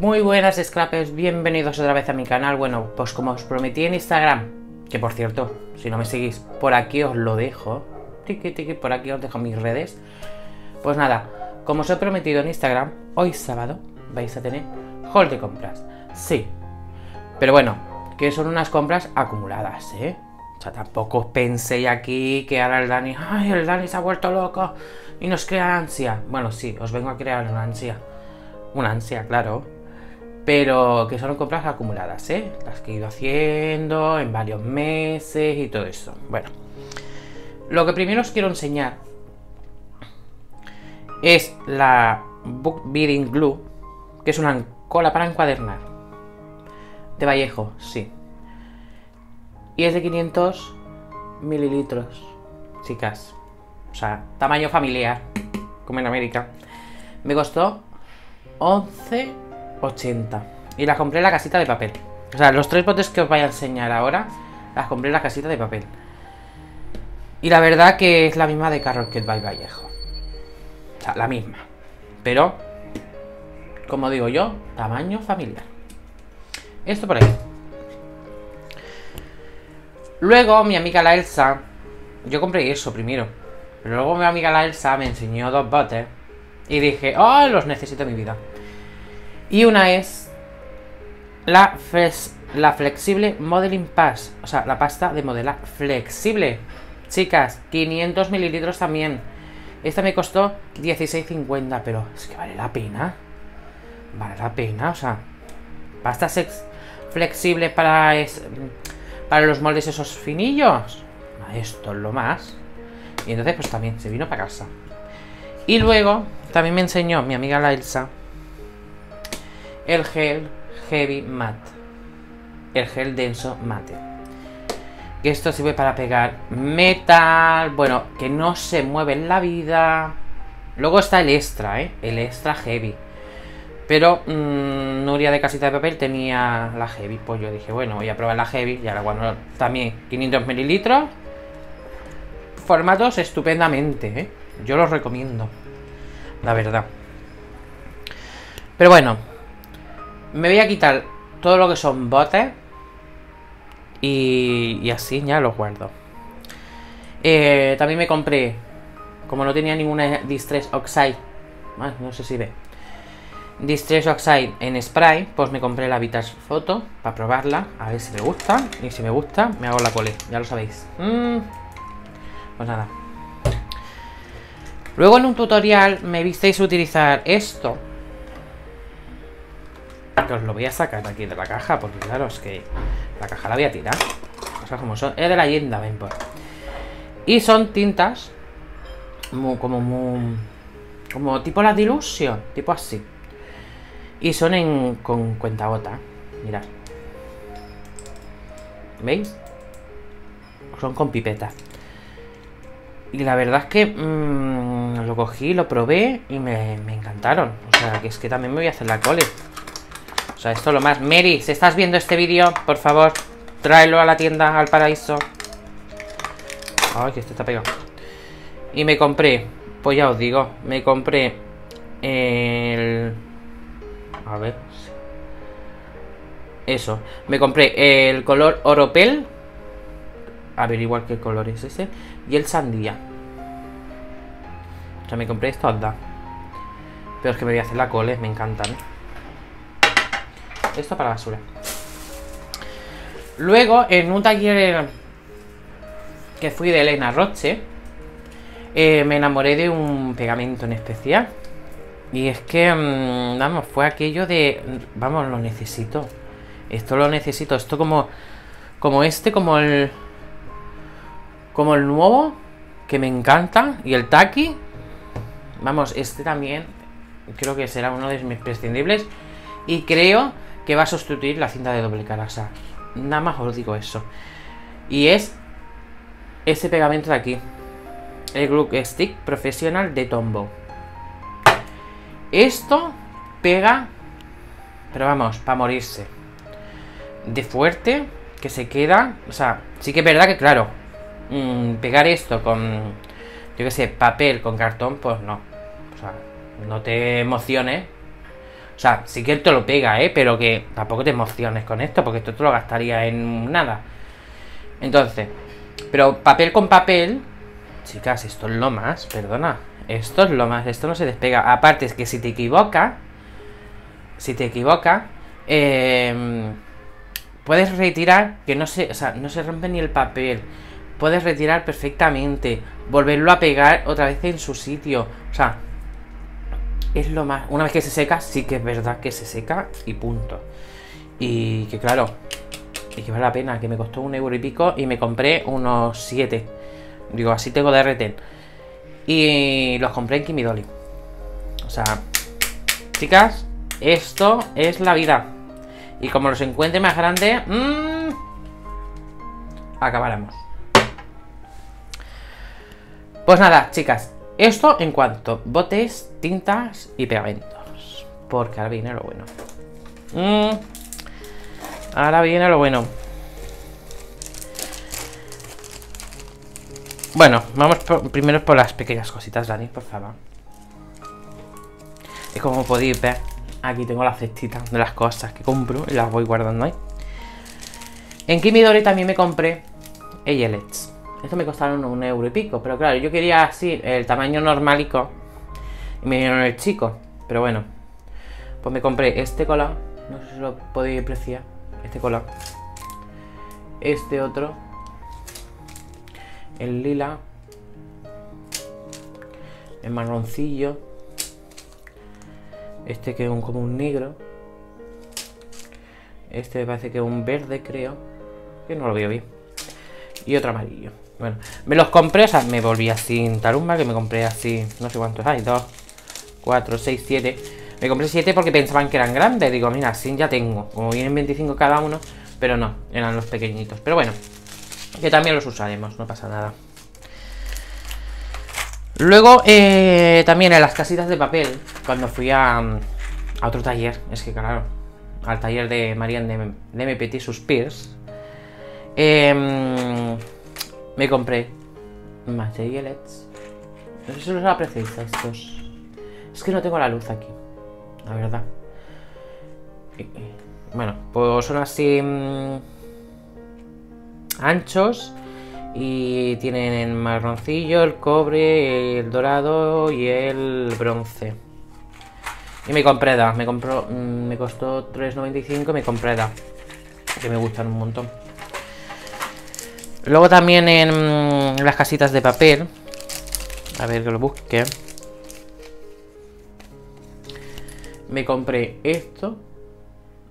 Muy buenas scrappers, bienvenidos otra vez a mi canal. Bueno, pues como os prometí en Instagram, que por cierto, si no me seguís, por aquí os lo dejo, tiqui, tiqui, por aquí os dejo mis redes. Pues nada, como os he prometido en Instagram, hoy sábado vais a tener haul de compras. Sí, pero bueno, que son unas compras acumuladas, ¿eh? O sea, tampoco penséis aquí que ahora el Dani, ay, el Dani se ha vuelto loco y nos crea ansia. Bueno, sí, os vengo a crear una ansia. Una ansia, claro. Pero que son compras acumuladas, ¿eh? Las que he ido haciendo en varios meses y todo eso. Bueno, lo que primero os quiero enseñar es la Book Binding Glue, que es una cola para encuadernar de Vallejo, sí. Y es de 500 mililitros, chicas. O sea, tamaño familiar, como en América. Me costó 11,80 y las compré en la casita de papel. O sea, los tres botes que os voy a enseñar ahora las compré en la casita de papel. Y la verdad que es la misma de Carol que el by Vallejo. O sea, la misma. Pero, como digo yo, tamaño familiar. Esto por ahí. Luego mi amiga la Elsa, yo compré eso primero, pero luego mi amiga la Elsa me enseñó dos botes y dije, oh, los necesito en mi vida. Y una es la Flexible Modeling Paste, o sea, la pasta de modelar flexible. Chicas, 500 mililitros también. Esta me costó 16,50, pero es que vale la pena. Vale la pena, o sea, pasta flexible para los moldes esos finillos. Esto es lo más. Y entonces pues también se vino para casa. Y luego también me enseñó mi amiga la Elsa el gel heavy matte, el gel denso mate, que esto sirve para pegar metal, bueno, que no se mueve en la vida. Luego está el extra, el extra heavy, pero Nuria de casita de papel tenía la heavy, pues yo dije, bueno, voy a probar la heavy. Y ahora bueno, también 500 mililitros, formatos estupendamente, yo los recomiendo, la verdad. Pero bueno, me voy a quitar todo lo que son botes y así ya los guardo. También me compré, como no tenía ninguna Distress Oxide, no sé si ve, Distress Oxide en spray, pues me compré la Vita Shoto para probarla, a ver si me gusta. Y si me gusta, me hago la cole, ya lo sabéis. Pues nada. Luego en un tutorial me visteis utilizar esto, que os lo voy a sacar aquí de la caja, porque claro, es que la caja la voy a tirar. Cosas como son. Es de la Yenda, ven por. Y son tintas muy, como tipo la dilución, tipo así. Y son con cuentagota. Mirad. ¿Veis? Son con pipeta. Y la verdad es que lo cogí, lo probé y me encantaron. O sea, que es que también me voy a hacer la cole. O sea, esto es lo más. Mary, si estás viendo este vídeo, por favor, tráelo a la tienda, al paraíso. Ay, que esto está pegado. Y me compré, pues ya os digo, me compré el... A ver. Eso. Me compré el color oropel. Averiguar qué color es ese. Y el sandía. O sea, me compré esto, anda. Pero es que me voy a hacer la cole, me encantan. Esto para basura. Luego, en un taller que fui de Elena Roche, me enamoré de un pegamento en especial. Y es que, vamos, fue aquello de... Vamos, lo necesito. Esto lo necesito. Esto como el nuevo, que me encanta. Y el Taki. Vamos, este también creo que será uno de mis prescindibles. Y creo que va a sustituir la cinta de doble cara. O sea, nada más os digo eso. Y es este pegamento de aquí. El Glue Stick Professional de Tombow. Esto pega, pero vamos, para morirse. De fuerte, que se queda. O sea, sí que es verdad que claro, pegar esto con, yo que sé, papel, con cartón, pues no. O sea, no te emociones O sea, si quieres te lo pega, pero que tampoco te emociones con esto, porque esto te lo gastaría en nada. Entonces, pero papel con papel, chicas, esto es lo más, perdona, esto es lo más, esto no se despega. Aparte es que si te equivocas, puedes retirar, que no se, o sea, no se rompe ni el papel. Puedes retirar perfectamente, volverlo a pegar otra vez en su sitio. O sea, es lo más. Una vez que se seca, sí que es verdad que se seca y punto. Y que claro, y que vale la pena, que me costó 1 euro y pico y me compré unos 7. Digo, así tengo de retén. Y los compré en Kimidori. O sea, chicas, esto es la vida. Y como los encuentre más grandes, acabaremos. Pues nada, chicas, esto en cuanto botes, tintas y pegamentos, porque ahora viene lo bueno. Ahora viene lo bueno. Bueno, vamos primero por las pequeñas cositas, Dani, por favor. Y como podéis ver, aquí tengo la cestita de las cosas que compro y las voy guardando ahí. En Kimidori también me compré Eyelets. Esto me costaron 1 euro y pico, pero claro, yo quería así, el tamaño normalico. Y me dieron el chico, pero bueno. Pues me compré este color, no sé si lo podéis apreciar, este color. Este otro. El lila. El marroncillo. Este que es como un negro. Este me parece que es un verde, creo. Que no lo veo bien. Y otro amarillo. Bueno, me los compré, o sea, me volví así en tarumba, que me compré así, no sé cuántos hay, 2, 4, 6, 7. Me compré 7 porque pensaban que eran grandes. Digo, mira, así ya tengo, como vienen 25 cada uno, pero no, eran los pequeñitos. Pero bueno, que también los usaremos, no pasa nada. Luego, también en las casitas de papel, cuando fui a otro taller, es que claro, al taller de Marianne de Me Petit Suspirs, me compré más de Eyelets. No sé si los apreciáis a estos. Es que no tengo la luz aquí, la verdad. Bueno, pues son así anchos y tienen el marroncillo, el cobre, el dorado y el bronce. Y me compré dos, me costó 3,95 y me compré dos, que me gustan un montón. Luego también en las casitas de papel, a ver que lo busque, me compré esto.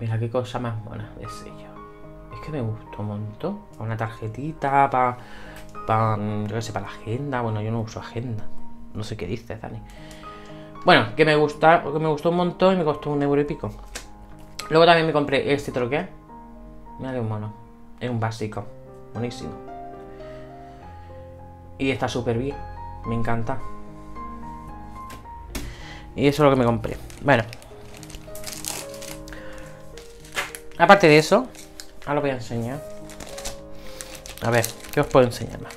Mira qué cosa más mona de sello. Es que me gustó un montón. Una tarjetita para, yo qué sé, para la agenda. Bueno, yo no uso agenda. No sé qué dices, Dani. Bueno, que me gustó un montón y me costó 1 euro y pico. Luego también me compré este troqué. Mira qué mono. Es un básico. Buenísimo. Y está súper bien. Me encanta. Y eso es lo que me compré. Bueno. Aparte de eso, ahora lo voy a enseñar. A ver, ¿qué os puedo enseñar más?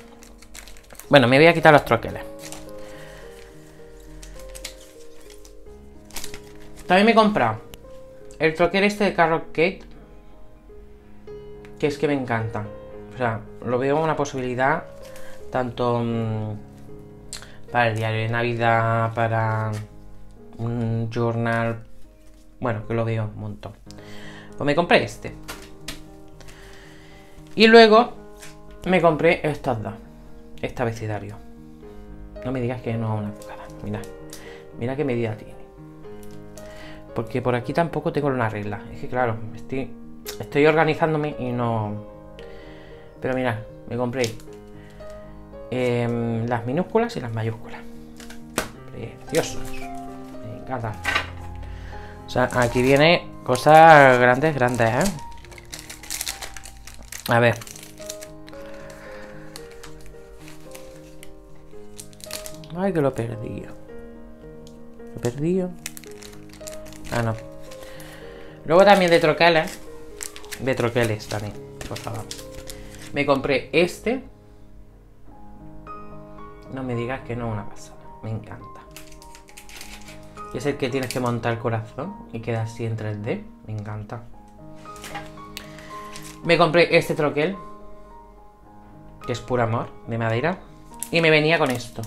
Bueno, me voy a quitar los troqueles. También me he comprado el troquel este de Carrot Cake, que es que me encanta. O sea, lo veo una posibilidad tanto para el diario de Navidad, para un journal. Bueno, que lo veo un montón. Pues me compré este. Y luego me compré estas dos. Este abecedario. No me digas que no es una bocada. Mirad. Mira qué medida tiene. Porque por aquí tampoco tengo una regla. Es que claro, estoy organizándome y no. Pero mirad, me compré las minúsculas y las mayúsculas. Preciosos. Me encanta. O sea, aquí viene cosas grandes, grandes, A ver. Ay, que lo he perdido. Lo he perdido. Ah, no. Luego también de troqueles. De troqueles también, por favor. Me compré este. No me digas que no es una pasada. Me encanta. Y es el que tienes que montar el corazón y queda así en 3D. Me encanta. Me compré este troquel, que es puro amor, de madera. Y me venía con esto,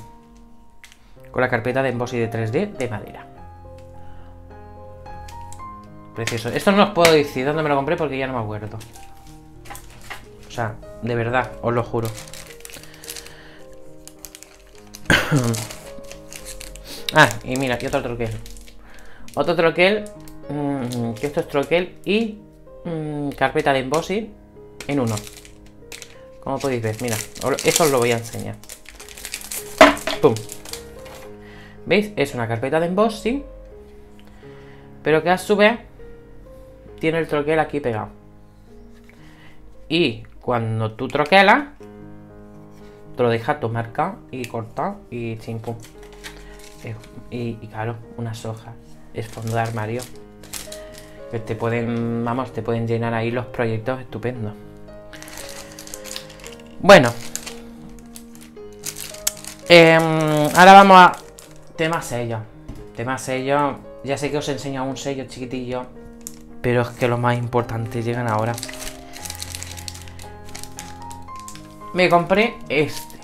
con la carpeta de embossing de 3D de madera. Precioso. Esto no os puedo decir dónde me lo compré porque ya no me acuerdo. O sea, de verdad, os lo juro. Ah, y mira, aquí otro troquel. Otro troquel, que esto es troquel y carpeta de embossing en uno. Como podéis ver, mira, eso os lo voy a enseñar. ¡Pum! ¿Veis? Es una carpeta de embossing, pero que a su vez tiene el troquel aquí pegado. Y cuando tú troquelas, te lo dejas tu marca y cortado y chimpum. Y claro, unas hojas. Es fondo de armario. Que te pueden, vamos, te pueden llenar ahí los proyectos estupendos. Bueno. Ahora vamos a tema sello. Tema sello. Ya sé que os enseño un sello chiquitillo, pero es que los más importantes llegan ahora. Me compré este.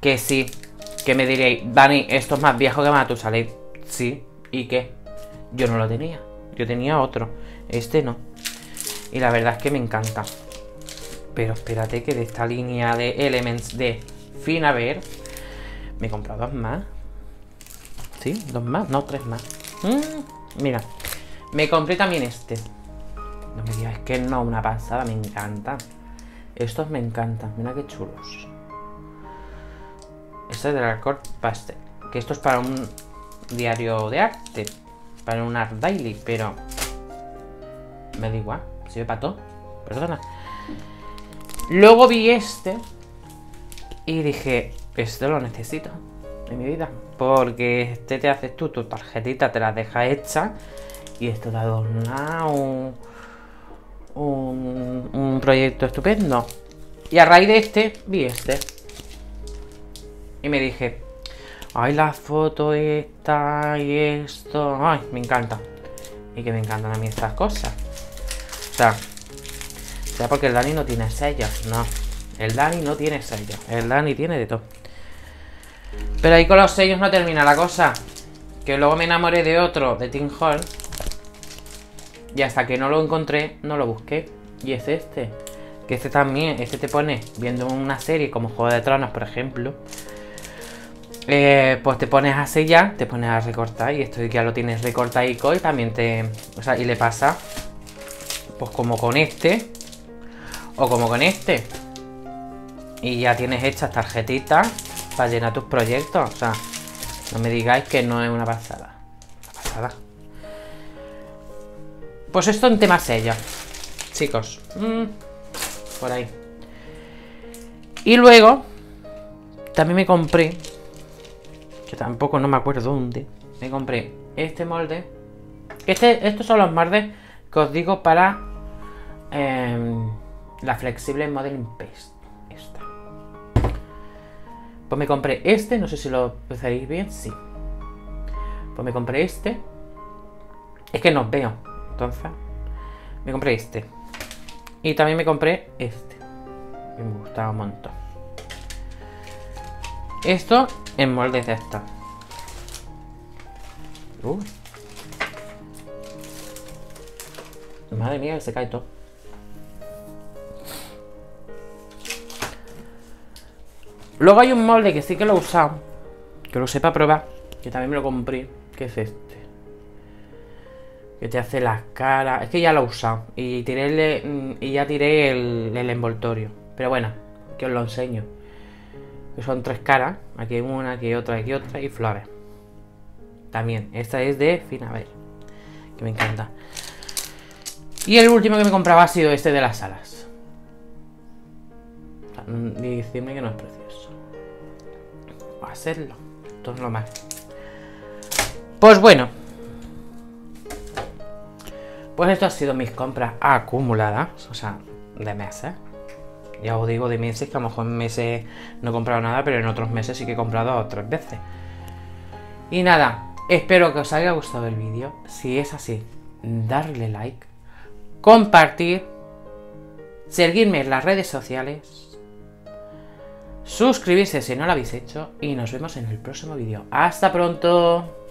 Que sí. Que me diréis, Dani, esto es más viejo que Matusalén. Sí, ¿y qué? Yo no lo tenía. Yo tenía otro. Este no. Y la verdad es que me encanta. Pero espérate que de esta línea de Elements de Finnabair me he comprado dos más. ¿Sí? ¿Dos más? No, tres más. Mira. Me compré también este. No me digas, es que no, una pasada. Me encanta. Estos me encantan. Mira qué chulos. Este es del Alcor Pastel. Que esto es para un diario de arte. Para un Art Daily, pero me da igual. Sirve para todo. Perdona. Luego vi este y dije, esto lo necesito en mi vida. Porque este te haces tú, tu tarjetita te la dejas hecha. Y esto te adorna un proyecto estupendo. Y a raíz de este, vi este. Y me dije, ay, la foto esta y esto. Ay, me encanta. Y que me encantan a mí estas cosas. O sea, ya porque el Dani no tiene sellos. No, el Dani no tiene sellos. El Dani tiene de todo. Pero ahí con los sellos no termina la cosa. Que luego me enamoré de otro, de Tim Holtz. Y hasta que no lo encontré, no lo busqué. Y es este. Que este también, este te pone viendo una serie como Juego de Tronos, por ejemplo. Pues te pones a sellar, te pones a recortar y esto ya lo tienes recortado y también te... O sea, y le pasa pues como con este o como con este. Y ya tienes hechas tarjetitas para llenar tus proyectos. O sea, no me digáis que no es una pasada. Una pasada. Pues esto en tema sello, chicos. Por ahí. Y luego también me compré, que tampoco no me acuerdo dónde, me compré este molde. Estos son los moldes que os digo para la Flexible Modeling Paste. Esta. Pues me compré este, no sé si lo veis bien, sí. Pues me compré este. Es que no os veo, entonces. Me compré este. Y también me compré este. Me gustaba un montón. Esto en moldes de esta. Madre mía, se cae todo. Luego hay un molde que sí que lo he usado, que lo sepa probar, que también me lo compré, que es este. Que te hace las caras. Es que ya lo he usado. Y tiré el envoltorio. Pero bueno, que os lo enseño. Que son tres caras. Aquí hay una, aquí otra y flores. También. Esta es de Finnabair. Que me encanta. Y el último que me compraba ha sido este de las alas. Y decirme que no es precioso. Va a serlo. Esto es lo más. Pues bueno. Pues esto ha sido mis compras acumuladas, o sea, de meses. Ya os digo de meses, que a lo mejor en meses no he comprado nada, pero en otros meses sí que he comprado 2 o 3 veces. Y nada, espero que os haya gustado el vídeo. Si es así, darle like, compartir, seguirme en las redes sociales, suscribirse si no lo habéis hecho y nos vemos en el próximo vídeo. ¡Hasta pronto!